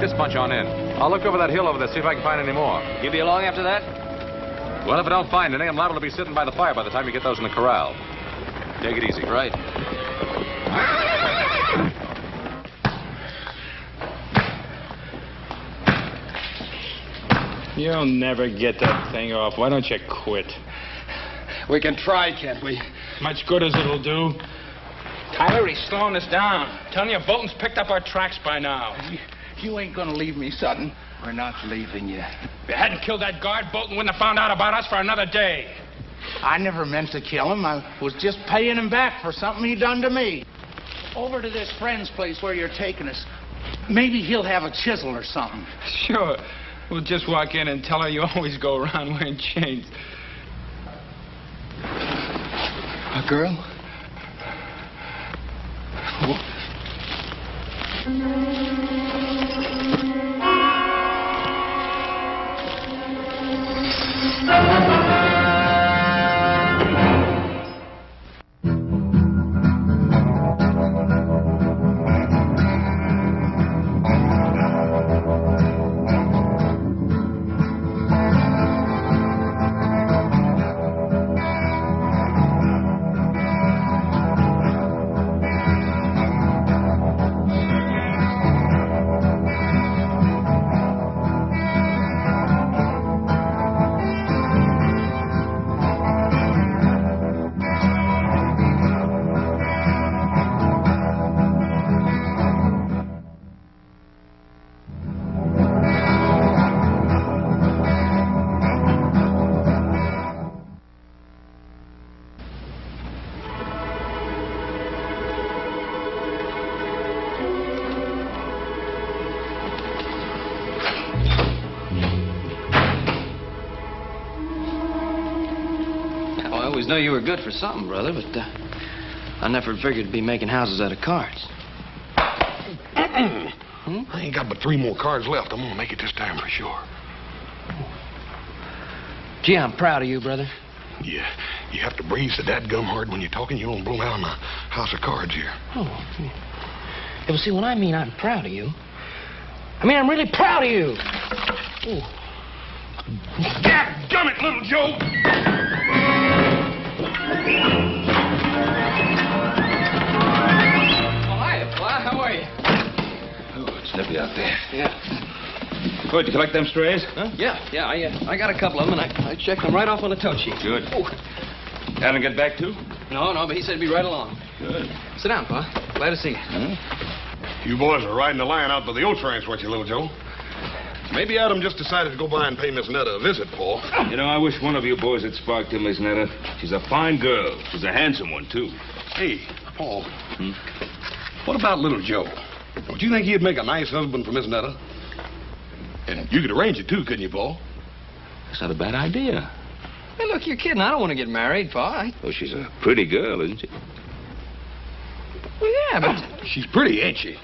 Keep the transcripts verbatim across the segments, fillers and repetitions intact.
Take this bunch on in. I'll look over that hill over there, see if I can find any more. You'll be along after that? Well, if I don't find any, I'm liable to be sitting by the fire by the time you get those in the corral. Take it easy. Right. You'll never get that thing off. Why don't you quit? We can try, can't we? Much good as it'll do. Tyler, he's slowing us down. I'm telling you, Bolton's picked up our tracks by now. You, you ain't gonna leave me, Sutton. We're not leaving you. If you hadn't killed that guard, Bolton wouldn't have found out about us for another day. I never meant to kill him. I was just paying him back for something he done to me. Over to this friend's place where you're taking us. Maybe he'll have a chisel or something. Sure. We'll just walk in and tell her you always go around wearing chains. A girl? What? I know you were good for something, brother, but uh, I never figured to be making houses out of cards. Hmm? I ain't got but three more cards left. I'm gonna make it this time for sure. Gee, I'm proud of you, brother. Yeah, you have to breathe so dadgum hard when you're talking. You don't blow out my house of cards here. Oh, yeah. Well, see, when I mean I'm proud of you, I mean I'm really proud of you. God damn it, Little Joe! Well, hiya, Pa. How are you? Oh, it's nippy out there. Yeah. Good. Did you collect them strays? Huh? Yeah, yeah. I, uh, I got a couple of them, and I, I checked them right off on the tow sheet. Good. Oh. Adam get back, too? No, no, but he said he'd be right along. Good. Sit down, Pa. Glad to see you. Mm-hmm. You boys are riding the line out by the old ranch, weren't you, Little Joe? Maybe Adam just decided to go by and pay Miss Netta a visit, Paul. You know, I wish one of you boys had sparked to Miss Netta. She's a fine girl. She's a handsome one, too. Hey, Paul. Hmm? What about Little Joe? Don't you think he'd make a nice husband for Miss Netta? And you could arrange it, too, couldn't you, Paul? That's not a bad idea. Hey, look, you're kidding. I don't want to get married, Pa. Oh, she's a pretty girl, isn't she? Well, yeah, but... Oh, she's pretty, ain't she?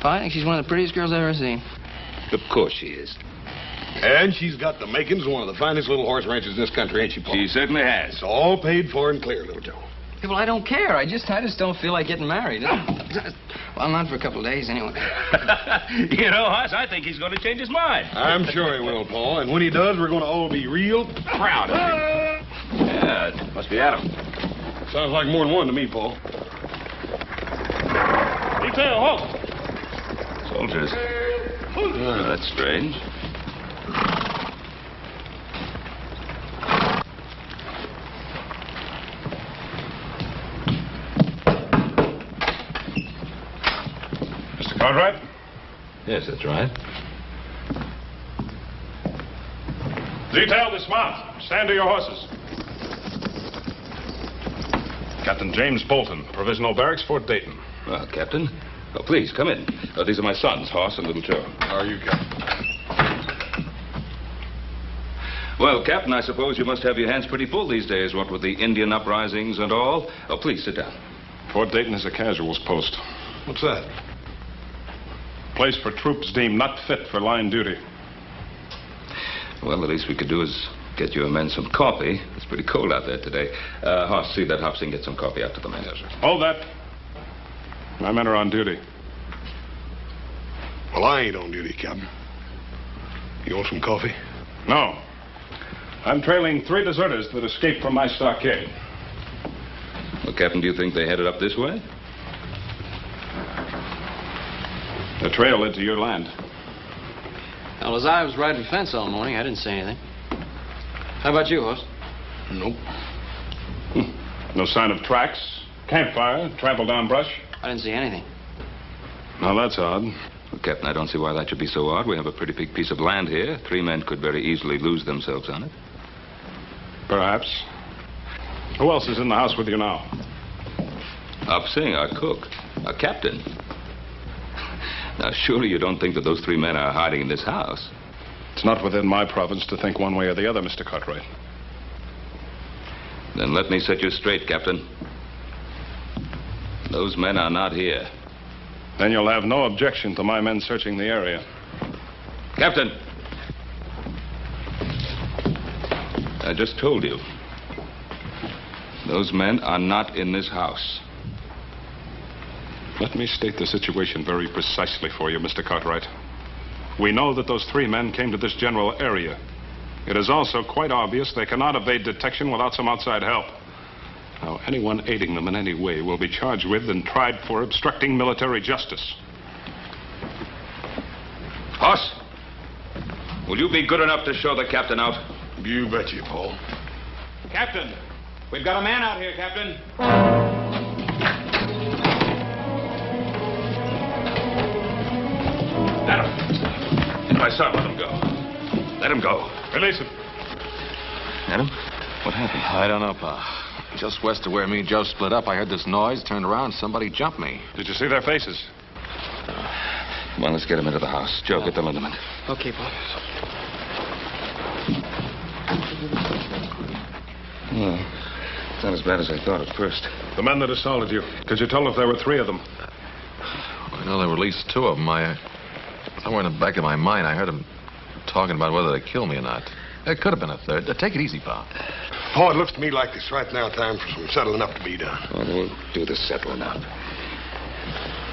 Pa, I think she's one of the prettiest girls I've ever seen. Of course she is. And she's got the makings of one of the finest little horse ranches in this country, ain't she, Paul? She certainly has. It's all paid for and clear, Little Joe. Yeah, well, I don't care. I just I just don't feel like getting married. Well, not for a couple of days, anyway. You know, Hoss, I think he's going to change his mind. I'm sure he will, Paul. And when he does, we're going to all be real proud of him. Yeah, it must be Adam. Sounds like more than one to me, Paul. Detail, halt. Soldiers. Oh, that's strange. Mister Cartwright? Yes, that's right. Detail, dismount. Stand to your horses. Captain James Bolton, Provisional Barracks, Fort Dayton. Well, Captain. Oh, please, come in. Uh, these are my sons, Hoss and Little Joe. How are you, Captain? Well, Captain, I suppose you must have your hands pretty full these days, what with the Indian uprisings and all. Oh, please, sit down. Fort Dayton is a casuals post. What's that? Place for troops deemed not fit for line duty. Well, the least we could do is get your men some coffee. It's pretty cold out there today. Uh, Hoss, see that Hobson gets some coffee out to the men. Yes, sir. Hold that. My men are on duty. Well, I ain't on duty, Captain. You want some coffee? No. I'm trailing three deserters that escaped from my stockade. Well, Captain, do you think they headed up this way? The trail led to your land. Well, as I was riding fence all morning, I didn't see anything. How about you, Hoss? Nope. Hmm. No sign of tracks, campfire, trampled down brush? I didn't see anything. Now, that's odd. Well, Captain, I don't see why that should be so odd. We have a pretty big piece of land here. Three men could very easily lose themselves on it. Perhaps. Who else is in the house with you now? Up Singh, our cook, our captain. Now, surely you don't think that those three men are hiding in this house? It's not within my province to think one way or the other, Mister Cartwright. Then let me set you straight, Captain. Those men are not here. Then you'll have no objection to my men searching the area. Captain! I just told you. Those men are not in this house. Let me state the situation very precisely for you, Mister Cartwright. We know that those three men came to this general area. It is also quite obvious they cannot evade detection without some outside help. Now, anyone aiding them in any way will be charged with and tried for obstructing military justice. Hoss, will you be good enough to show the captain out? You bet you, Paul. Captain, we've got a man out here, Captain. Adam, my son, let him go. Let him go. Release him. Adam, what happened? I don't know, Pa. Just west of where me and Joe split up, I heard this noise, turned around, somebody jumped me. Did you see their faces? Uh, come on, let's get them into the house. Joe, yeah. Get the liniment. Okay, Bob. Well, it's not as bad as I thought at first. The men that assaulted you, could you tell if there were three of them? I know there were at least two of them. I, somewhere in the back of my mind, I heard them talking about whether they kill me or not. There could have been a third. Take it easy, Bob. Paul, it looks to me like this right now time for some settling up to be done. Well, we'll do the settling up.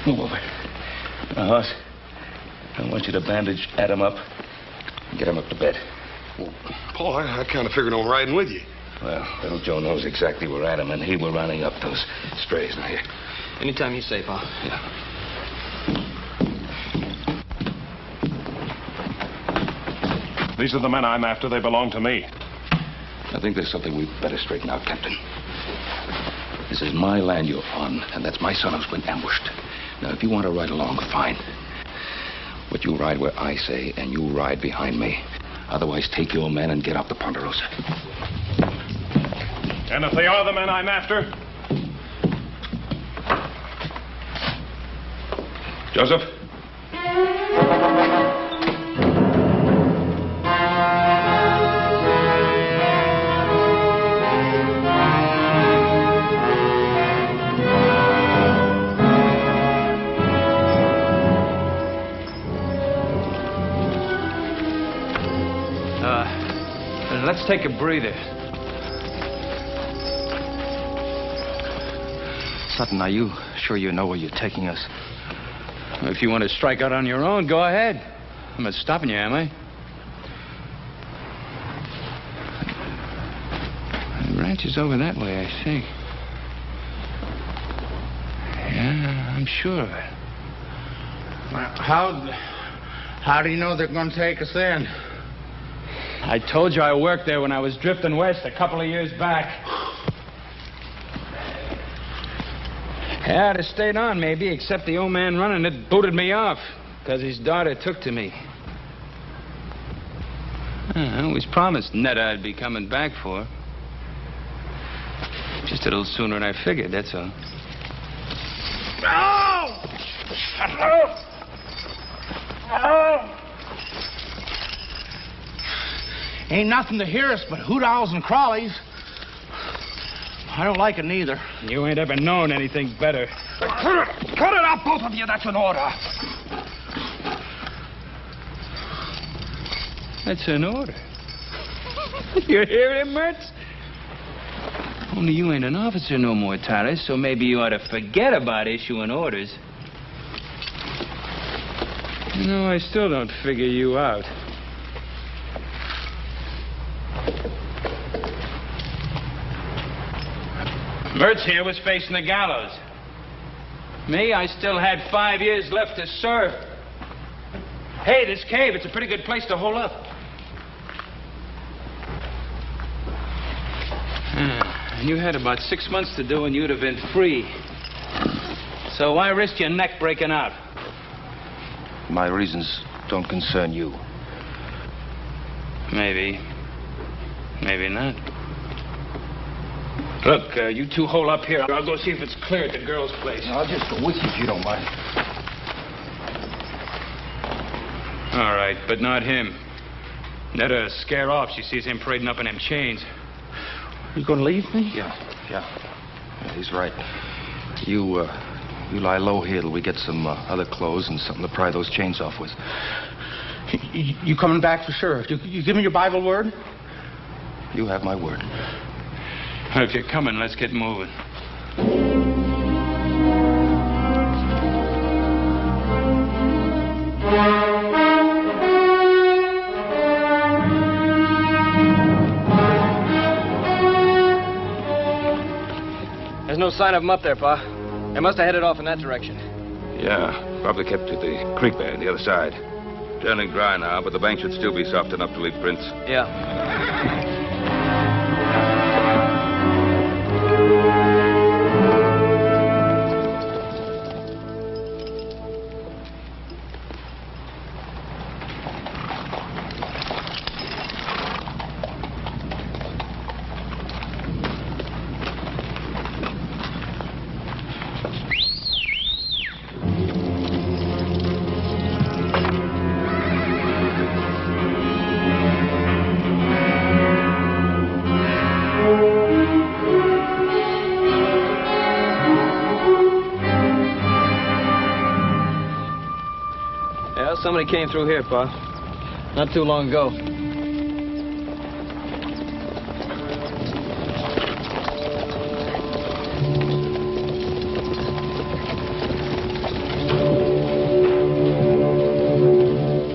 Move over. Now, Hoss, I want you to bandage Adam up and get him up to bed. Well, Paul, I, I kind of figured on riding with you. Well, Little Joe knows exactly where Adam and he were rounding up those strays. Now, here. Anytime you say, Paul. Yeah. These are the men I'm after. They belong to me. I think there's something we'd better straighten out, Captain. This is my land you're on, and that's my son who's been ambushed. Now, if you want to ride along, fine. But you ride where I say, and you ride behind me. Otherwise, take your men and get up the Ponderosa. And if they are the men I'm after? Joseph? Let's take a breather. Sutton, are you sure you know where you're taking us? If you want to strike out on your own, go ahead. I'm not stopping you, am I? The ranch is over that way, I think. Yeah, I'm sure of it. Well, how, how do you know they're going to take us in? I told you I worked there when I was drifting west a couple of years back. Yeah, I'd have stayed on maybe, except the old man running it booted me off because his daughter took to me. I always promised Netta I'd be coming back for her. Just a little sooner than I figured, that's all. No! No! No! Ain't nothing to hear us but hoot owls and crawlies. I don't like it neither. You ain't ever known anything better. Cut it, cut it up, both of you. That's an order. That's an order. You hear him, Mertz? Only you ain't an officer no more, Tyler, so maybe you ought to forget about issuing orders. No, I still don't figure you out. Mertz here was facing the gallows. Me, I still had five years left to serve. Hey, this cave, it's a pretty good place to hole up. Ah, you had about six months to do and you'd have been free. So why risk your neck breaking out? My reasons don't concern you. Maybe. Maybe not. Look, uh, you two hole up here. I'll go see if it's clear at the girl's place. No, I'll just go with you if you don't mind. All right, but not him. Netta'll scare off. She sees him parading up in them chains. You gonna leave me? Yeah, yeah. yeah he's right. You, uh, you lie low here till we get some uh, other clothes and something to pry those chains off with. You, you coming back for sure? You, you give me your Bible word? You have my word. Well, if you're coming, let's get moving. There's no sign of them up there, Pa. They must have headed off in that direction. Yeah, probably kept to the creek there, the other side. Turning dry now, but the bank should still be soft enough to leave prints. Yeah. Somebody came through here, Pa. Not too long ago.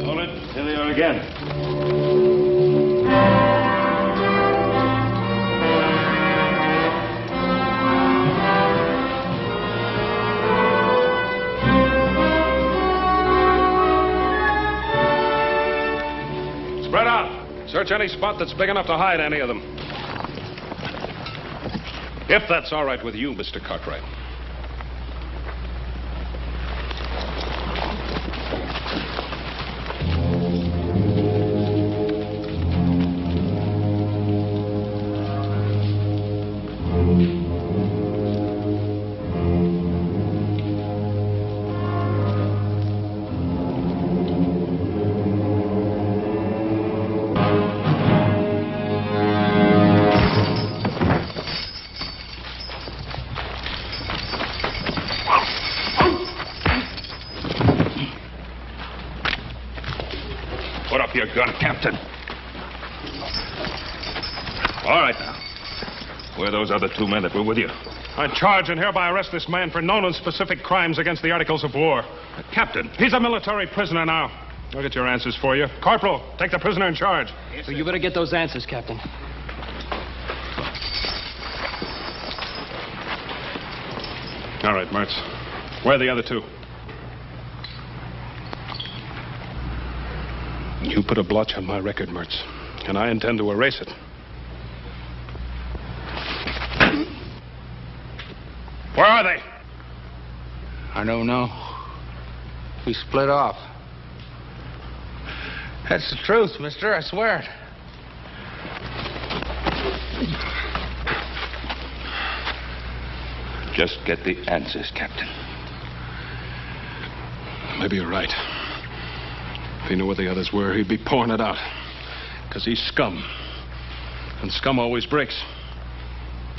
Hold it. Here they are again. Search any spot that's big enough to hide any of them. If that's all right with you, Mister Cartwright. Gun, Captain. All right, now. Where are those other two men that were with you? I'm charged and hereby arrest this man for known and specific crimes against the Articles of War. Uh, Captain, he's a military prisoner now. I'll get your answers for you. Corporal, take the prisoner in charge. Yes, so you better get those answers, Captain. All right, Mertz. Where are the other two? You put a blotch on my record, Mertz, and I intend to erase it. Where are they? I don't know. We split off. That's the truth, mister. I swear it. Just get the answers, Captain. Maybe you're right. If he knew where the others were, he'd be pouring it out. Because he's scum. And scum always breaks.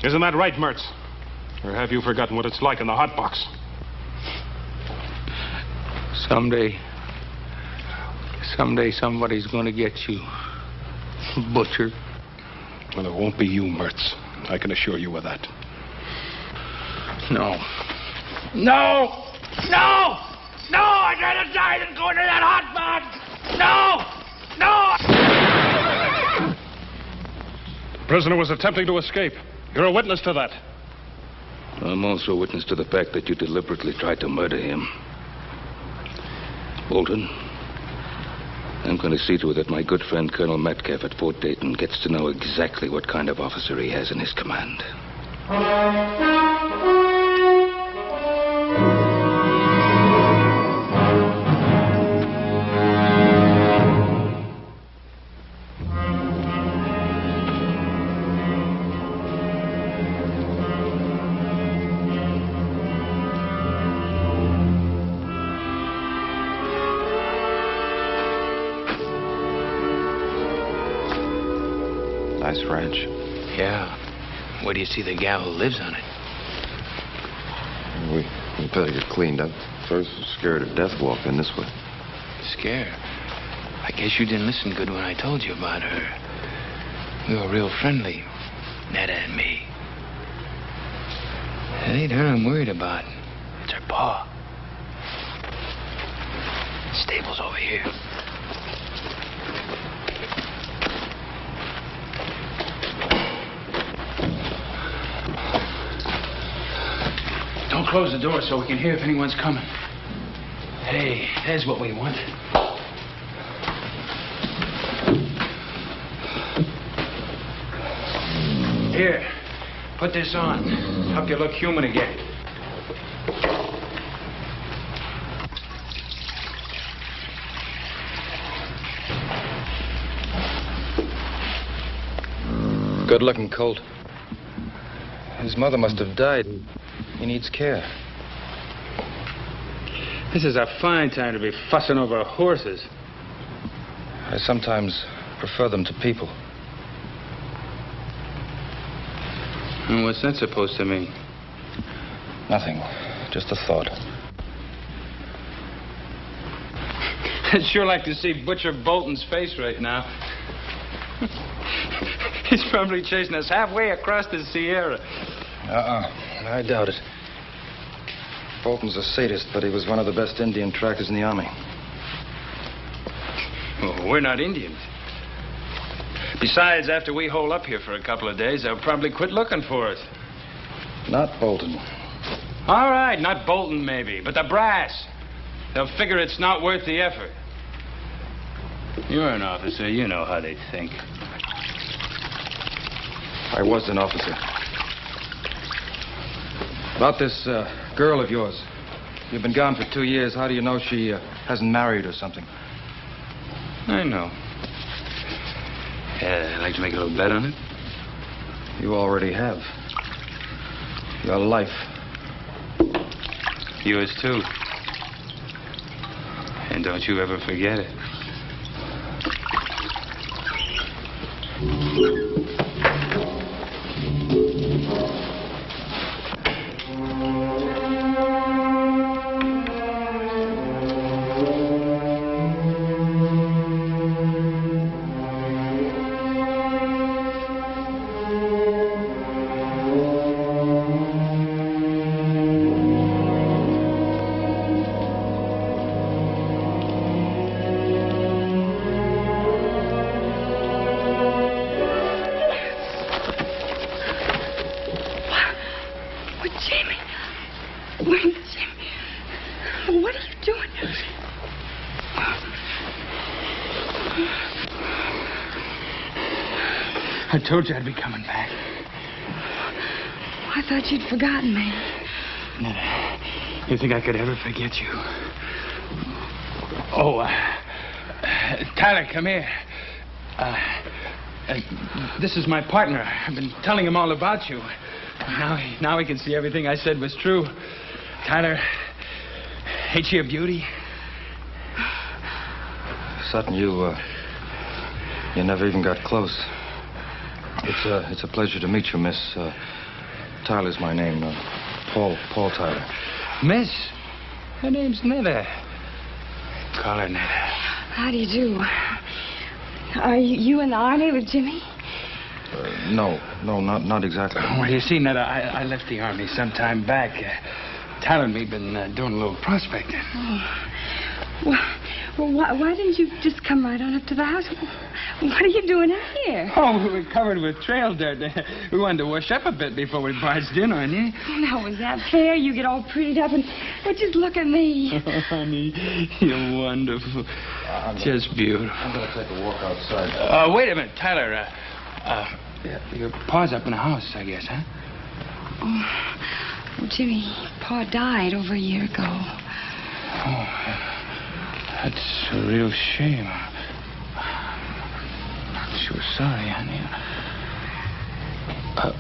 Isn't that right, Mertz? Or have you forgotten what it's like in the hot box? Someday... Someday somebody's going to get you. Butcher. Well, it won't be you, Mertz. I can assure you of that. No. No! No! No! I I'd rather die than go into that hot bath. No! No! The prisoner was attempting to escape. You're a witness to that. I'm also a witness to the fact that you deliberately tried to murder him. Bolton, I'm going to see to it that my good friend Colonel Metcalf at Fort Dayton gets to know exactly what kind of officer he has in his command. Ranch. Yeah. Where do you see the gal who lives on it? We, we better get cleaned up. First, I'm scared of death walking this way. Scared? I guess you didn't listen good when I told you about her. We were real friendly, Netta and me. It ain't her I'm worried about. It's her paw. The stable's over here. Don't close the door so we can hear if anyone's coming. Hey, there's what we want. Here, put this on. Help you look human again. Good looking colt. His mother must have died. He needs care. This is a fine time to be fussing over horses. I sometimes prefer them to people. And what's that supposed to mean? Nothing. Just a thought. I'd sure like to see Butcher Bolton's face right now. He's probably chasing us halfway across the Sierra. Uh-uh. I doubt it. Bolton's a sadist, but he was one of the best Indian trackers in the army. Well, we're not Indians. Besides, after we hole up here for a couple of days, they'll probably quit looking for us. Not Bolton. All right, not Bolton, maybe, but the brass. They'll figure it's not worth the effort. You're an officer. You know how they think. I was an officer. About this uh, girl of yours. You've been gone for two years. How do you know she uh, hasn't married or something? I know. Yeah, I'd like to make a little bet on it. You already have. Your life. Yours, too. And don't you ever forget it. I told you I'd be coming back. I thought you'd forgotten me. Netta, you think I could ever forget you? Oh, uh, uh, Tyler, come here. Uh, uh, this is my partner. I've been telling him all about you. Now he, now he can see everything I said was true. Tyler, ain't she a beauty? Sutton, you, uh, you never even got close. It's a, it's a pleasure to meet you, Miss... Uh, Tyler's my name. Uh, Paul, Paul Tyler. Miss? Her name's Netta. Call her Netta. How do you do? Are you in the army with Jimmy? Uh, no, no, not not exactly. Well, you see, Netta, I, I left the army some time back. Uh, Tyler and me been uh, doing a little prospecting. Oh. Well, well why, why didn't you just come right on up to the house? What are you doing out here? Oh, we were covered with trail dirt. We wanted to wash up a bit before we barged in on you. Now, was that fair? You get all prettied up and... Well, just look at me. Oh, honey, you're wonderful. Uh, just gonna, beautiful. I'm going to take a walk outside. Uh, wait a minute, Tyler. Uh, uh, yeah, your pa's up in the house, I guess, huh? Oh, well, Jimmy, Pa died over a year ago. Oh, that's a real shame. I'm sure sorry, honey. Uh,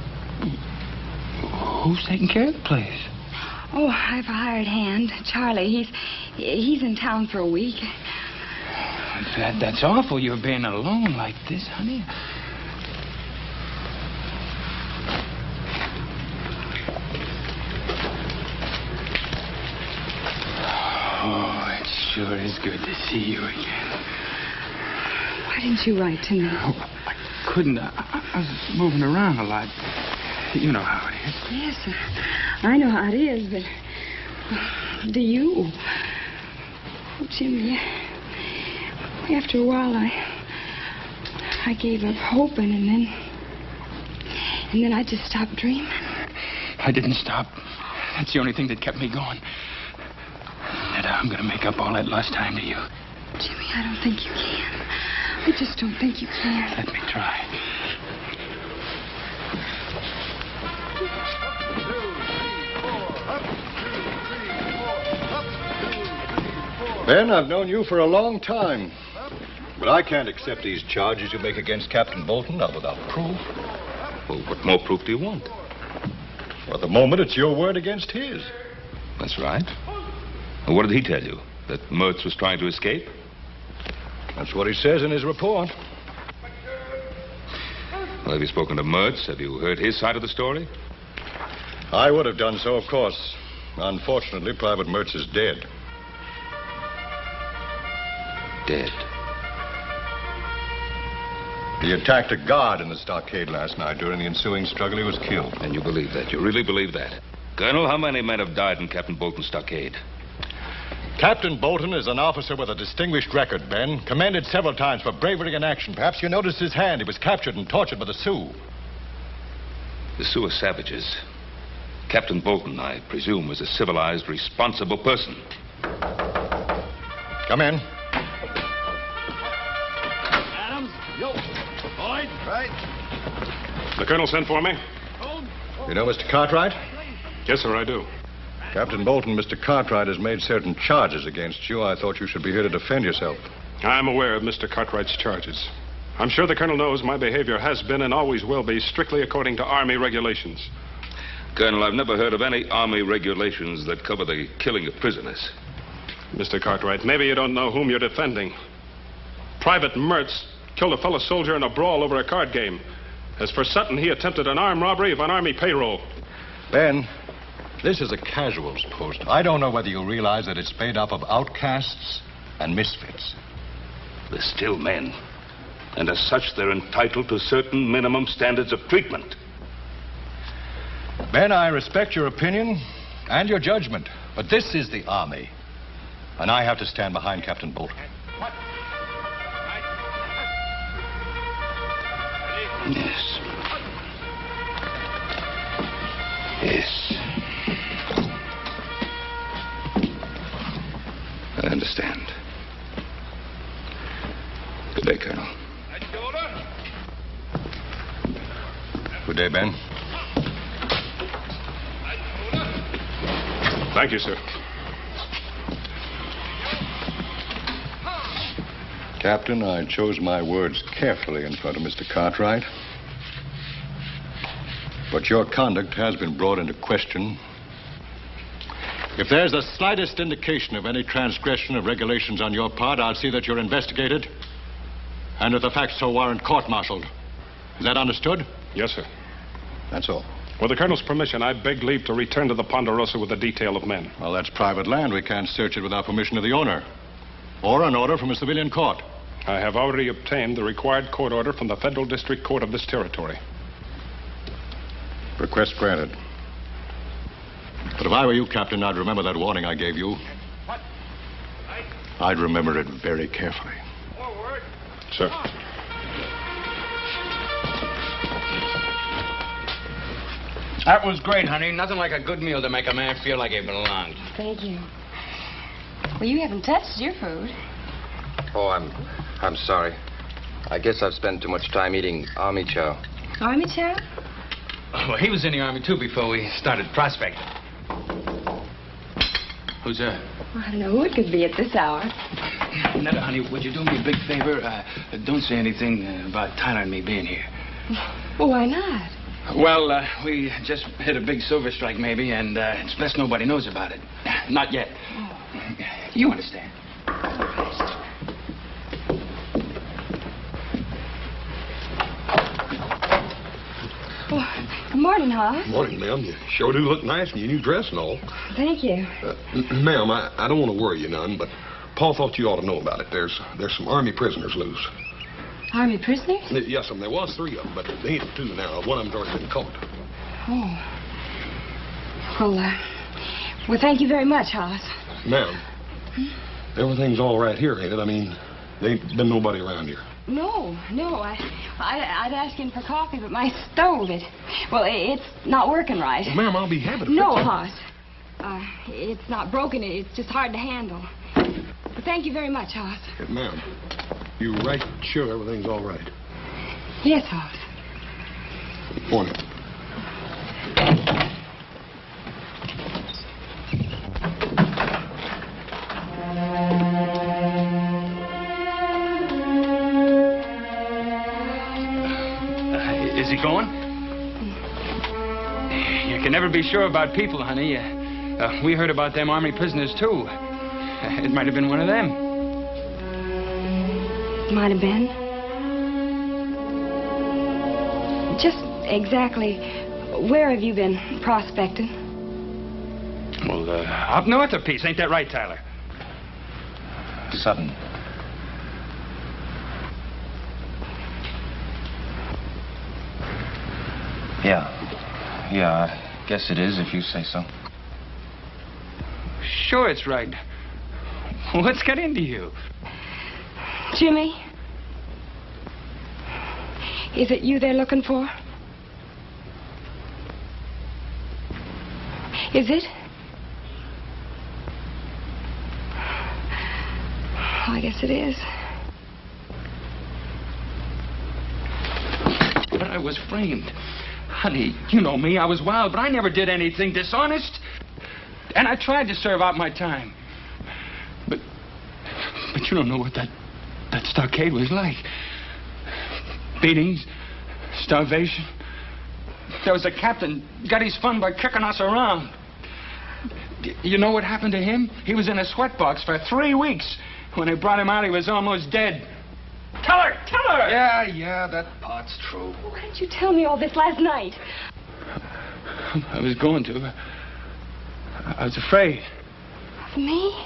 who's taking care of the place? Oh, I have a hired hand, Charlie. He's he's in town for a week. That that's awful. You're being alone like this, honey. Sure, it's good to see you again. Why didn't you write to me? Oh, I couldn't. I, I was moving around a lot. You know how it is. Yes, I, I know how it is, but do you? Oh, Jimmy, after a while, I, I gave up hoping, and then, and then I just stopped dreaming. I didn't stop. That's the only thing that kept me going. I'm going to make up all that lost time to you. Jimmy, I don't think you can. I just don't think you can. Let me try. Ben, I've known you for a long time. But I can't accept these charges you make against Captain Bolton, not without proof. Well, what more proof do you want? Well, at the moment, it's your word against his. That's right. What did he tell you? That Mertz was trying to escape? That's what he says in his report. Well, have you spoken to Mertz? Have you heard his side of the story? I would have done so, of course. Unfortunately, Private Mertz is dead. Dead? He attacked a guard in the stockade last night. During the ensuing struggle, he was killed. And you believe that? You really believe that? Colonel, how many men have died in Captain Bolton's stockade? Captain Bolton is an officer with a distinguished record, Ben. Commended several times for bravery in action. Perhaps you noticed his hand. He was captured and tortured by the Sioux. The Sioux are savages. Captain Bolton, I presume, was a civilized, responsible person. Come in. Adams. Yo. Boyd. Right. The Colonel sent for me. You know Mister Cartwright? Yes, sir, I do. Captain Bolton, Mister Cartwright has made certain charges against you. I thought you should be here to defend yourself. I'm aware of Mister Cartwright's charges. I'm sure the Colonel knows my behavior has been and always will be strictly according to Army regulations. Colonel, I've never heard of any Army regulations that cover the killing of prisoners. Mister Cartwright, maybe you don't know whom you're defending. Private Mertz killed a fellow soldier in a brawl over a card game. As for Sutton, he attempted an armed robbery of an Army payroll. Ben... This is a casuals post. I don't know whether you realize that it's made up of outcasts and misfits. They're still men. And as such, they're entitled to certain minimum standards of treatment. Ben, I respect your opinion and your judgment. But this is the Army. And I have to stand behind Captain Bolton. Yes. Yes. I understand. Good day, Colonel. Good day, Ben. Thank you, sir. Captain, I chose my words carefully in front of Mister Cartwright. But your conduct has been brought into question. If there's the slightest indication of any transgression of regulations on your part, I'll see that you're investigated. And if the facts so warrant, court-martialed. Is that understood? Yes, sir. That's all. With the Colonel's permission, I beg leave to return to the Ponderosa with a detail of men. Well, that's private land. We can't search it without permission of the owner. Or an order from a civilian court. I have already obtained the required court order from the Federal District Court of this territory. Request granted. But if I were you, Captain, I'd remember that warning I gave you. I'd remember it very carefully. Forward. Sir. That was great, honey. Nothing like a good meal to make a man feel like he belonged. Thank you. Well, you haven't touched your food. Oh, I'm... I'm sorry. I guess I've spent too much time eating army chow. Army chow? Oh, well, he was in the army, too, before we started prospecting. Who's that? Well, I don't know who it could be at this hour. Netta, honey, would you do me a big favor? Uh, don't say anything uh, about Tyler and me being here. Well, why not? Well, uh, we just hit a big silver strike, maybe, and uh, it's best nobody knows about it. Not yet. Oh. You understand. Oh, good morning, Hoss. Morning, ma'am. You sure do look nice in your new dress and all. Thank you. Uh, ma'am, I, I don't want to worry you none, but Paul thought you ought to know about it. There's, there's some army prisoners loose. Army prisoners? Yes, ma'am. There was three of them, but they ain't two now. One of them's already been caught. Oh. Well, uh, well, thank you very much, Hoss. Ma'am, hmm? Everything's all right here, ain't it? I mean, there ain't been nobody around here. No, no. I, I, I'd ask him for coffee, but my stove it. Well, it, it's not working right. Well, ma'am, I'll be happy to. No, Hoss. Uh, it's not broken. It's just hard to handle. But thank you very much, Hoss. Yes, ma'am. You right sure everything's all right? Yes, Hoss. Good morning. Uh, is he going? You can never be sure about people, honey. Uh, uh, we heard about them army prisoners, too. Uh, it might have been one of them. Might have been. Just exactly where have you been prospecting? Well, uh, up north a piece. Ain't that right, Tyler? Sutton. Yeah. Yeah, I guess it is if you say so. Sure, it's right. What's got into you? Jimmy, is it you they're looking for? Is it? Oh, I guess it is. But I was framed. Honey, you know me, I was wild, but I never did anything dishonest. And I tried to serve out my time. But, but you don't know what that... That stockade was like. Beatings, starvation. There was a captain got his fun by kicking us around. You know what happened to him? He was in a sweatbox for three weeks. When they brought him out, he was almost dead. Tell her! Tell her! Yeah, yeah, that part's true. Why didn't you tell me all this last night? I was going to. I was afraid. Of me?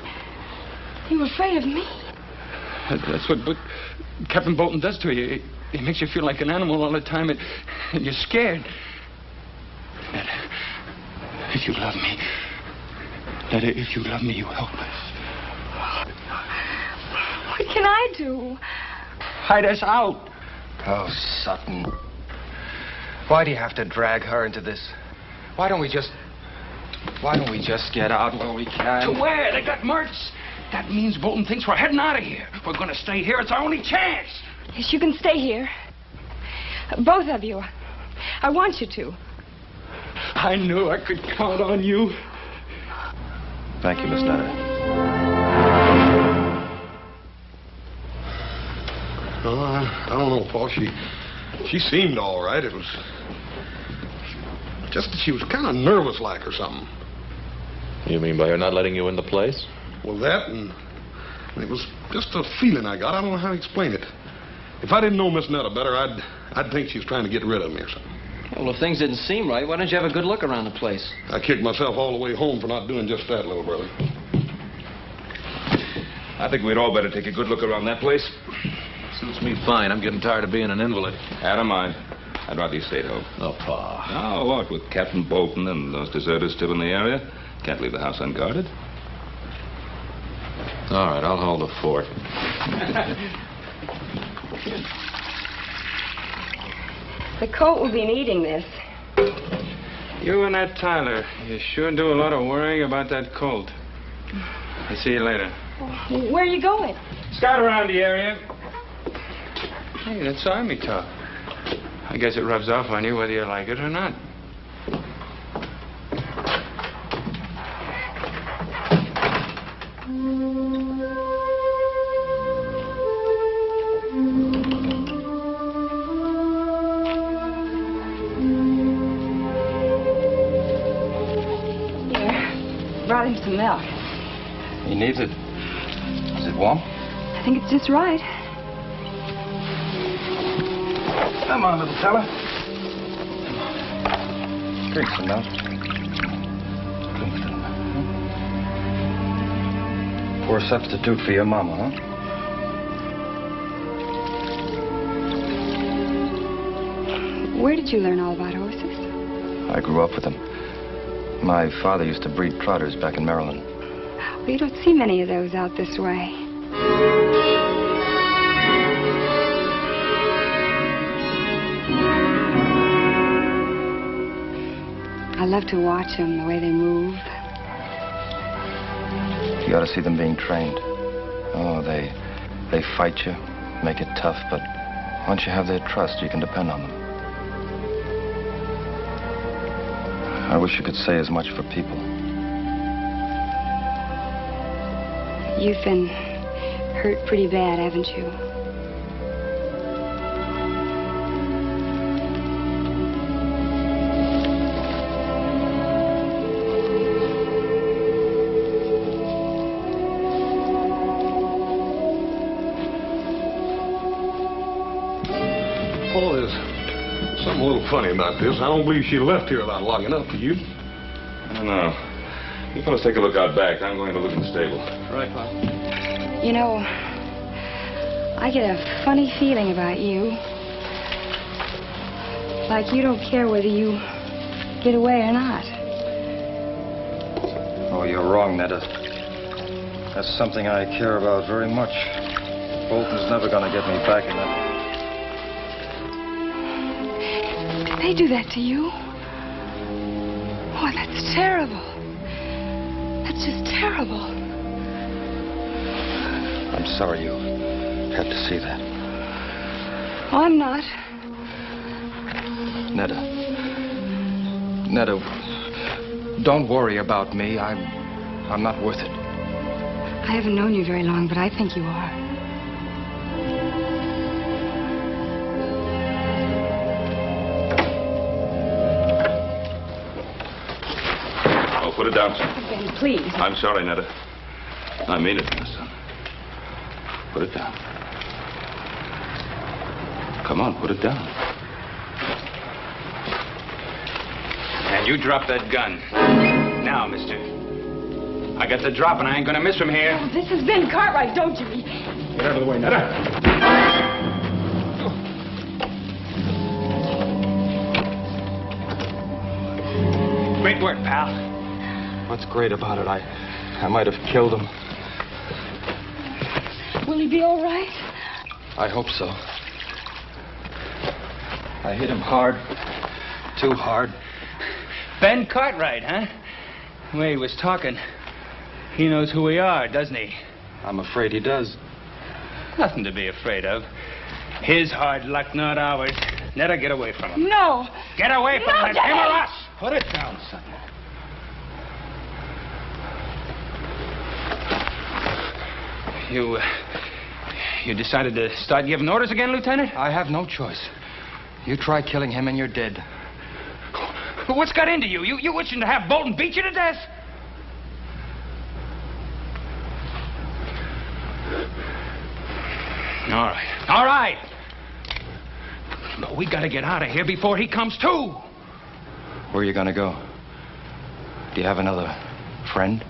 You were afraid of me? That's what Captain Bolton does to you. He makes you feel like an animal all the time, and, and you're scared. Netta, if you love me, Netta, if you love me, you help us. What can I do? Hide us out. Oh, Sutton. Why do you have to drag her into this? Why don't we just... Why don't we just get out where we can? To where? They got Mertz. That means Bolton thinks we're heading out of here. We're going to stay here. It's our only chance. Yes, you can stay here. Both of you. I want you to. I knew I could count on you. Thank you, Miss Netta. Uh, I don't know, Paul. She, she seemed all right. It was just that she was kind of nervous like or something. You mean by her not letting you in the place? Well, that, and it was just a feeling I got. I don't know how to explain it. If I didn't know Miss Netta better, I'd, I'd think she was trying to get rid of me or something. Well, if things didn't seem right, why don't you have a good look around the place? I kicked myself all the way home for not doing just that, little brother. I think we'd all better take a good look around that place. Suits me fine. I'm getting tired of being an invalid. Adam, I, I'd rather you stayed home. Oh, Pa. Oh, what, with Captain Bolton and those deserters still in the area? Can't leave the house unguarded. All right, I'll hold the fort. The colt will be needing this. You and that Tyler, you sure do a lot of worrying about that colt. I'll see you later. Where are you going? Scout around the area. Hey, that's army talk. I guess it rubs off on you whether you like it or not. Some milk. He needs it. Is it warm? I think it's just right. Come on, little fella. Drink some milk. Drink some milk. Poor substitute for your mama, huh? Where did you learn all about horses? I grew up with them. My father used to breed trotters back in Maryland. Well, you don't see many of those out this way. I love to watch them, the way they move. You ought to see them being trained. Oh, they, they fight you, make it tough, but once you have their trust, you can depend on them. I wish you could say as much for people. You've been hurt pretty bad, haven't you? Paul, is something a little funny about this. I don't believe she left here about long enough for you. I don't know. You fellas take a look out back. I'm going to look in the stable. Right, Pop. You know, I get a funny feeling about you. Like you don't care whether you get away or not. Oh, you're wrong, Netta. That's something I care about very much. Bolton's never going to get me back in that. They do that to you? Oh, that's terrible. That's just terrible. I'm sorry you had to see that. Oh, I'm not. Netta. Netta, don't worry about me. I'm, I'm not worth it. I haven't known you very long, but I think you are. Put it down, son. Ben, please. I'm sorry, Netta. I mean it, my son. Put it down. Come on, put it down. And you drop that gun. Now, mister. I got the drop and I ain't gonna miss from here. Oh, this is Ben Cartwright, don't you? Get out of the way, Netta. Great work, pal. What's great about it? I, I might have killed him. Will he be all right? I hope so. I hit him hard. Too hard. Ben Cartwright, huh? The way he was talking, he knows who we are, doesn't he? I'm afraid he does. Nothing to be afraid of. His hard luck, not ours. Netta, get away from him. No! Get away from him! No, him or us! Put it down, son. You, uh, you decided to start giving orders again, Lieutenant? I have no choice. You try killing him and you're dead. What's got into you? You, you wishing to have Bolton beat you to death? All right. All right. But we gotta get out of here before he comes too. Where are you gonna go? Do you have another friend?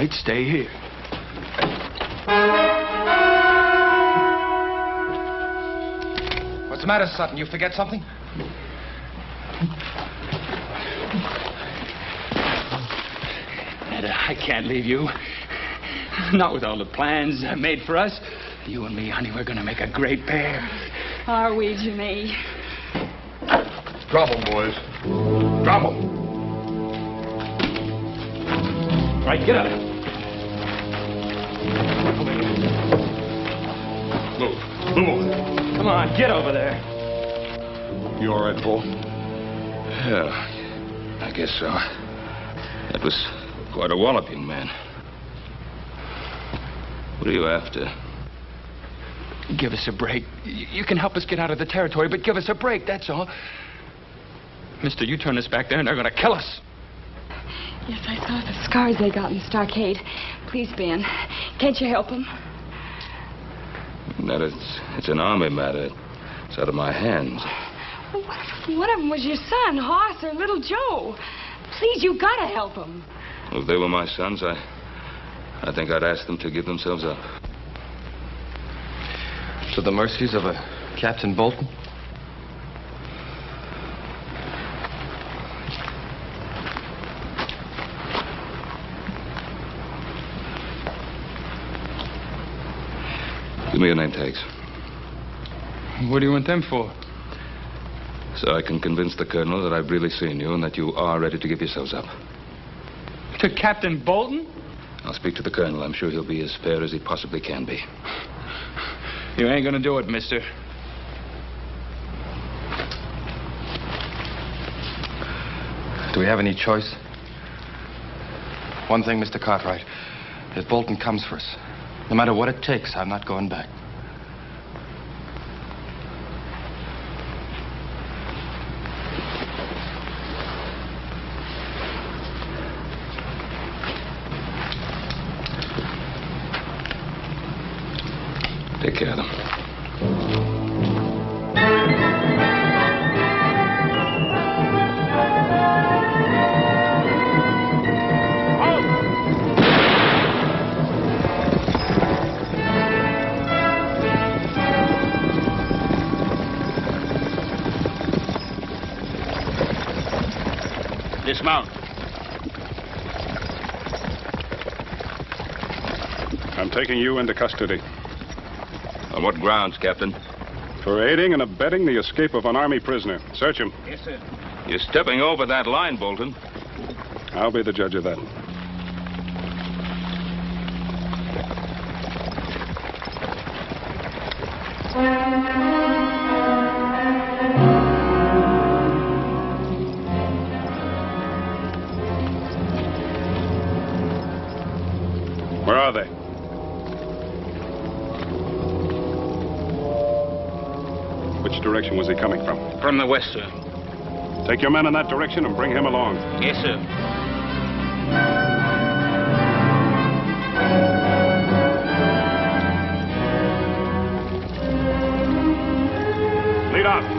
Right, stay here. What's the matter, Sutton? You forget something? Netta, I can't leave you. Not with all the plans made for us. You and me, honey, we're going to make a great pair. Are we, Jimmy? Drop 'em, boys. Drop 'em. Right, get up. Move. Move. Come on, get over there. You all right, Paul? Yeah, I guess so. That was quite a walloping, man. What are you after? Give us a break. You can help us get out of the territory, but give us a break, that's all. Mister, you turn this back there and they're going to kill us. Yes, I saw the scars they got in the stockade. Please, Ben, can't you help them? That it's, it's an army matter. It's out of my hands. Well, what if one of them was your son, Hoss or Little Joe? Please, you gotta help them. Well, if they were my sons, I, I think I'd ask them to give themselves up. To the mercies of a Captain Bolton? Give me your name tags. What do you want them for? So I can convince the colonel that I've really seen you and that you are ready to give yourselves up. To Captain Bolton? I'll speak to the colonel. I'm sure he'll be as fair as he possibly can be. You ain't gonna do it, mister. Do we have any choice? One thing, Mister Cartwright, if Bolton comes for us, no matter what it takes, I'm not going back. Take care of them. Dismount. I'm taking you into custody. On what grounds, Captain? For aiding and abetting the escape of an army prisoner. Search him. Yes, sir. You're stepping over that line, Bolton. I'll be the judge of that. Was he coming from? From the west, sir. Take your men in that direction and bring him along. Yes, sir. Lead on.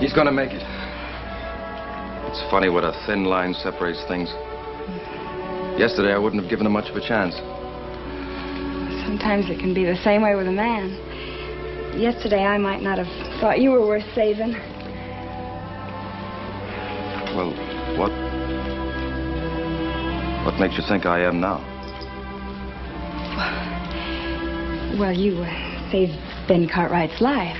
He's gonna make it. It's funny what a thin line separates things. Yesterday, I wouldn't have given him much of a chance. Sometimes it can be the same way with a man. Yesterday, I might not have thought you were worth saving. Well, what... What makes you think I am now? Well, well you uh, saved Ben Cartwright's life.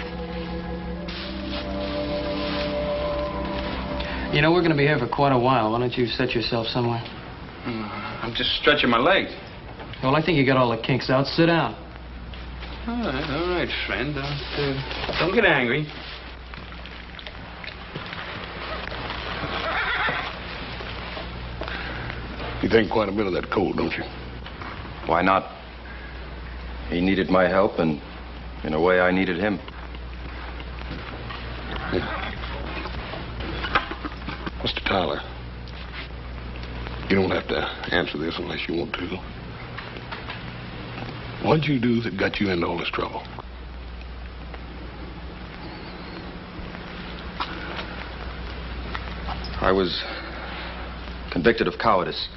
You know, we're going to be here for quite a while. Why don't you set yourself somewhere? I'm just stretching my legs. Well, I think you got all the kinks out. Sit down. All right, all right, friend. Don't, uh, don't get angry. You think quite a bit of that cold, don't you? Why not? He needed my help, and in a way, I needed him. Yeah. Mister Tyler, you don't have to answer this unless you want to. What'd you do that got you into all this trouble? I was convicted of cowardice.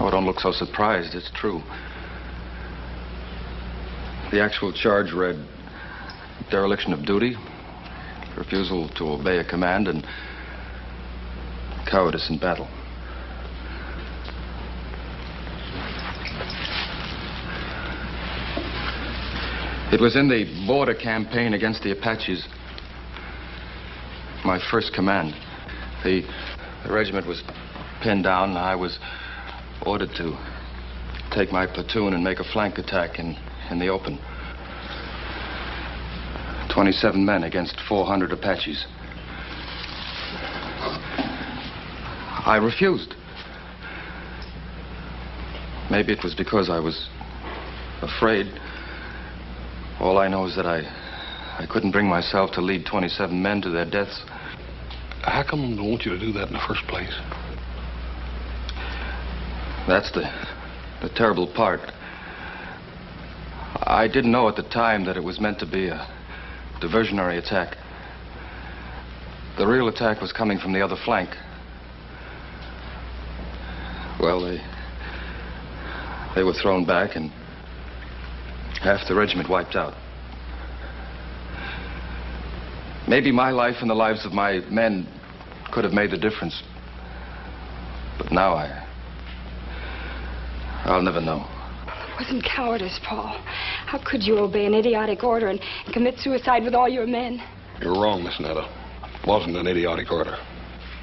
Oh, don't look so surprised. It's true. The actual charge read dereliction of duty, refusal to obey a command, and cowardice in battle. It was in the border campaign against the Apaches. My first command. The, the regiment was pinned down, and I was ordered to take my platoon and make a flank attack in, in the open. twenty-seven men against four hundred Apaches. I refused. Maybe it was because I was afraid. All I know is that I, I couldn't bring myself to lead twenty-seven men to their deaths. How come they want you to do that in the first place? That's the, the terrible part. I didn't know at the time that it was meant to be a diversionary attack. The real attack was coming from the other flank. Well, they, they were thrown back and half the regiment wiped out. Maybe my life and the lives of my men could have made the difference. But now I... I'll never know. It wasn't cowardice, Paul. How could you obey an idiotic order and, and commit suicide with all your men? You're wrong, Miss Netta. It wasn't an idiotic order.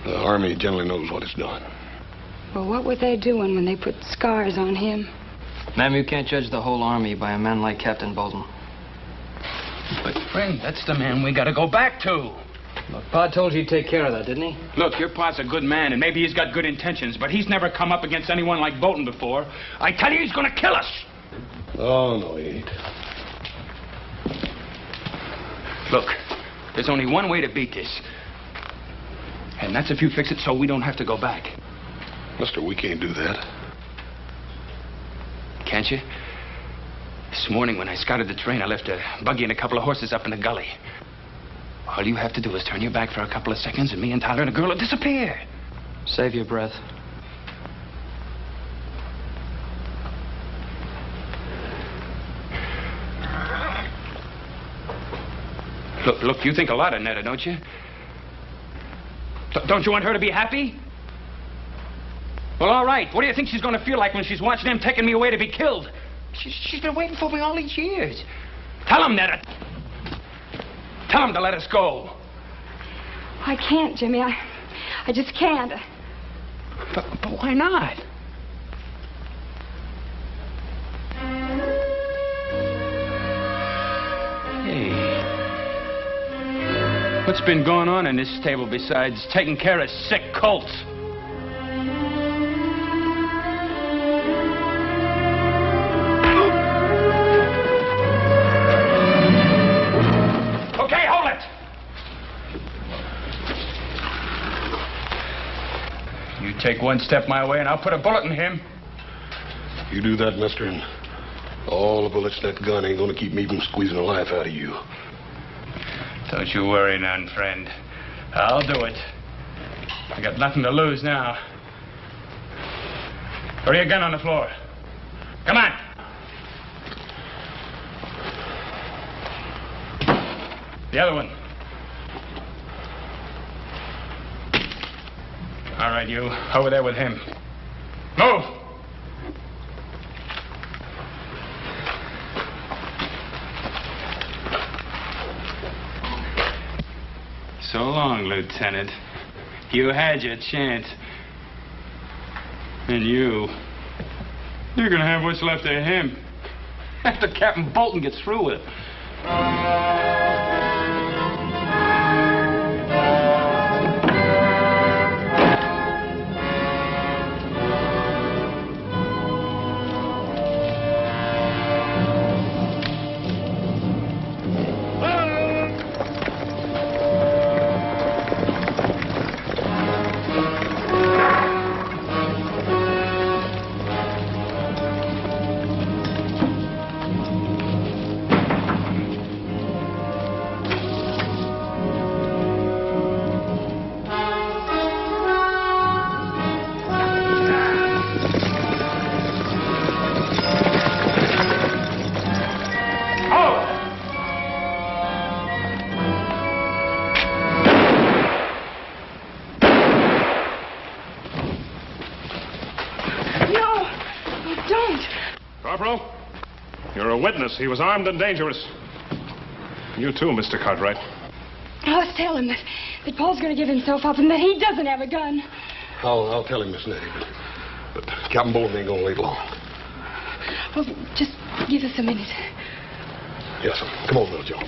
The Army generally knows what it's done. Well, what were they doing when they put scars on him? Ma'am, you can't judge the whole Army by a man like Captain Bolton. But, friend, that's the man we gotta go back to. Look, Pa told you to take care of that, didn't he? Look, your Pa's a good man, and maybe he's got good intentions, but he's never come up against anyone like Bolton before. I tell you, he's gonna kill us! Oh, no, he ain't. Look, there's only one way to beat this. And that's if you fix it so we don't have to go back. Mister, we can't do that. Can't you? This morning when I scouted the terrain, I left a buggy and a couple of horses up in the gully. All you have to do is turn your back for a couple of seconds and me and Tyler and a girl will disappear. Save your breath. Look, look, you think a lot of Netta, don't you? Don't you want her to be happy? Well, all right. What do you think she's going to feel like when she's watching him taking me away to be killed? She's, she's been waiting for me all these years. Tell him, Netta. Tell him to let us go. I can't, Jimmy. I, I just can't. But, but why not? Hey. What's been going on in this stable besides taking care of sick colts? Take one step my way, and I'll put a bullet in him. You do that, mister, and all the bullets in that gun ain't gonna keep me from squeezing the life out of you. Don't you worry none, friend. I'll do it. I got nothing to lose now. Throw your gun on the floor. Come on. The other one. All right, you. Over there with him. Move! So long, Lieutenant. You had your chance. And you... You're gonna have what's left of him. After Captain Bolton gets through with it. Corporal, you're a witness. He was armed and dangerous. You too, Mister Cartwright. Now let's tell him that, that Paul's going to give himself up and that he doesn't have a gun. I'll, I'll tell him, Miss Nettie, but, but Captain Bolton ain't going to wait long. Well, just give us a minute. Yes, sir. Come on, Little Joe.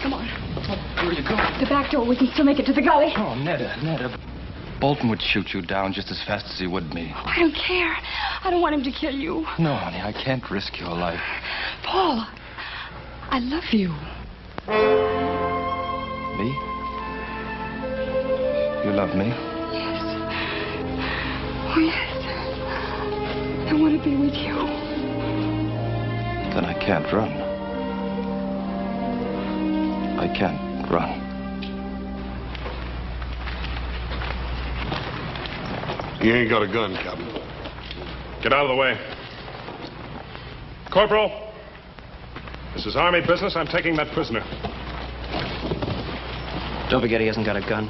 Come on. Oh, where are you going? The back door. We can still make it to the gully. Oh, Netta, Netta. Bolton would shoot you down just as fast as he would me. Oh, I don't care. I don't want him to kill you. No, honey, I can't risk your life. Paul, I love you. Me? You love me? Yes. Oh, yes. I want to be with you. Then I can't run. I can't run. You ain't got a gun, Captain. Get out of the way. Corporal, this is Army business. I'm taking that prisoner. Don't forget he hasn't got a gun.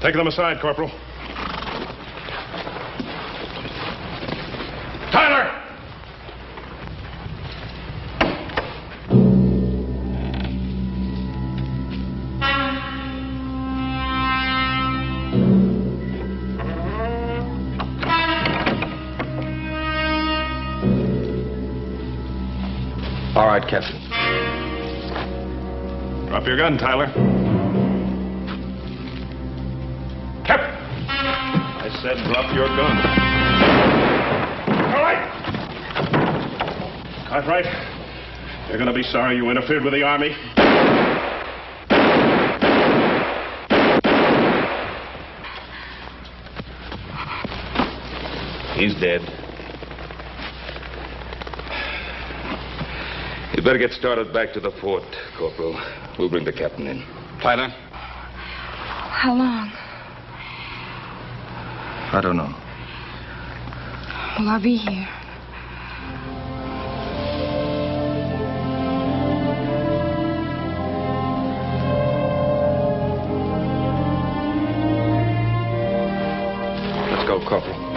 Take them aside, Corporal. Tyler! Captain. Drop your gun, Tyler. Cap! I said drop your gun. All right! Cartwright, you're going to be sorry you interfered with the Army. He's dead. You better get started back to the fort, Corporal. We'll bring the captain in. Tyler? How long? I don't know. Well, I'll be here. Let's go, Corporal.